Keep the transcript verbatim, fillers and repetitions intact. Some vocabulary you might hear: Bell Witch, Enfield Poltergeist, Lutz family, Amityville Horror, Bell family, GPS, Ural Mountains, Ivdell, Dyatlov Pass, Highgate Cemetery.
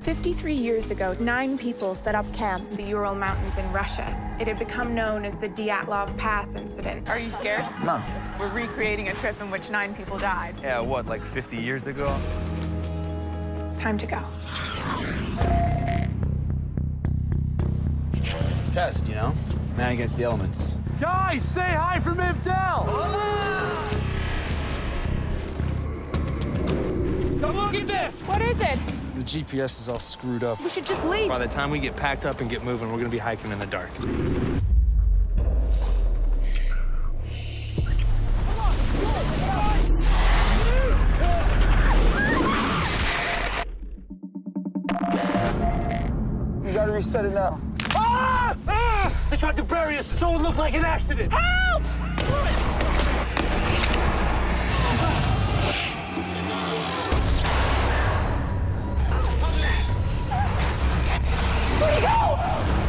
fifty-three years ago, nine people set up camp in the Ural Mountains in Russia. It had become known as the Dyatlov Pass incident. Are you scared? No. We're recreating a trip in which nine people died. Yeah, what, like fifty years ago? Time to go. It's a test, you know? Man against the elements. Guys, say hi from Ivdell! Hola! Come look at this! What is it? The G P S is all screwed up. We should just leave. By the time we get packed up and get moving, we're gonna be hiking in the dark. You gotta reset it now. Ah! Ah! They tried to bury us, so it looked like an accident. Help! Where'd he go?